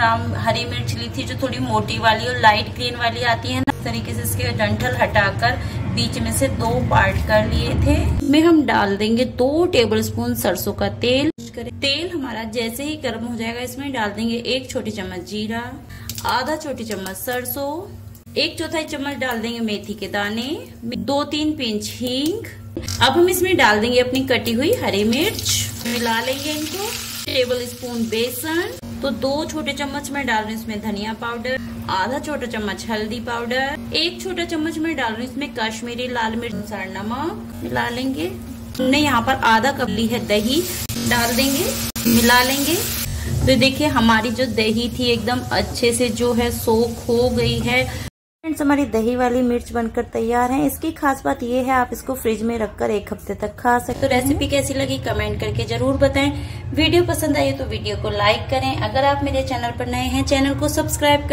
ग्राम हरी मिर्च ली थी, जो थोड़ी मोटी वाली और लाइट ग्रीन वाली आती है ना, इस तरीके से इसके डंठल हटाकर बीच में से दो पार्ट कर लिए थे। में हम डाल देंगे 2 टेबलस्पून सरसों का तेल। तेल हमारा जैसे ही गर्म हो जाएगा इसमें डाल देंगे 1 छोटी चम्मच जीरा, आधा छोटी चम्मच सरसों, 1 चौथाई चम्मच डाल देंगे मेथी के दाने, 2-3 पिंच हींग। अब हम इसमें डाल देंगे अपनी कटी हुई हरी मिर्च, मिला लेंगे इनको। टेबलस्पून बेसन, तो 2 छोटे चम्मच में डाल रही हूँ इसमें धनिया पाउडर, आधा छोटा चम्मच हल्दी पाउडर, 1 छोटा चम्मच में डाल रही हूँ इसमें कश्मीरी लाल मिर्च, अनुसार नमक मिला लेंगे। हमने यहाँ पर आधा कप ली है दही, डाल देंगे, मिला लेंगे। तो देखिए हमारी जो दही थी एकदम अच्छे से जो है सोख हो गई है। फ्रेंड्स हमारी दही वाली मिर्च बनकर तैयार है। इसकी खास बात ये है आप इसको फ्रिज में रखकर 1 हफ्ते तक खा सकते। तो रेसिपी कैसी लगी कमेंट करके जरूर बताएं। वीडियो पसंद आई तो वीडियो को लाइक करें। अगर आप मेरे चैनल पर नए हैं चैनल को सब्सक्राइब करें।